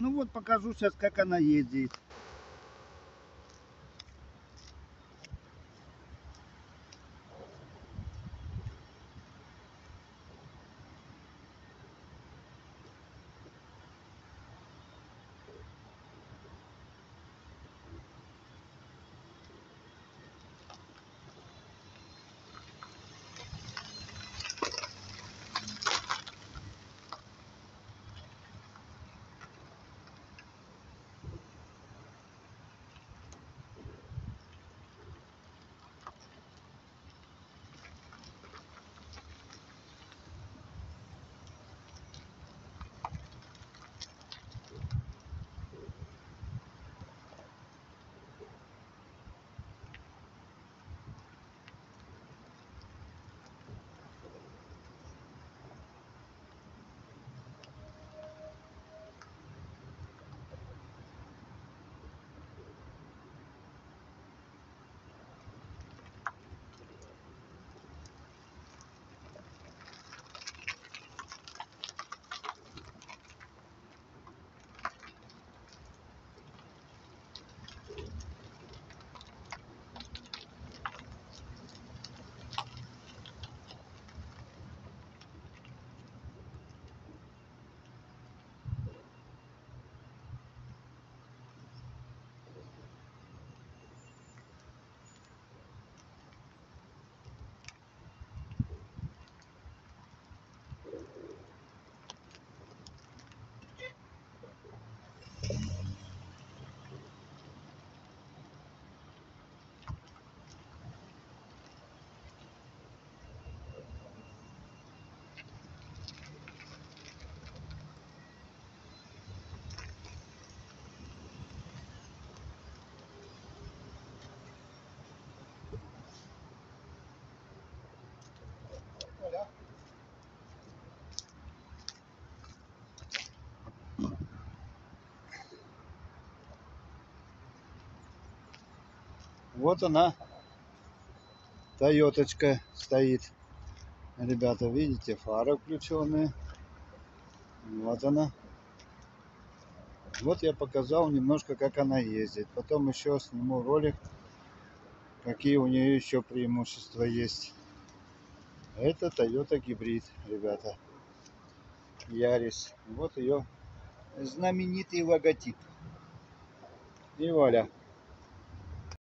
Ну вот, покажу сейчас, как она ездит. Вот она, Тойоточка стоит. Ребята, видите, фары включенные. Вот она. Вот я показал немножко, как она ездит. Потом еще сниму ролик, какие у нее еще преимущества есть. Это Toyota гибрид, ребята. Yaris. Вот ее знаменитый логотип. И вуаля.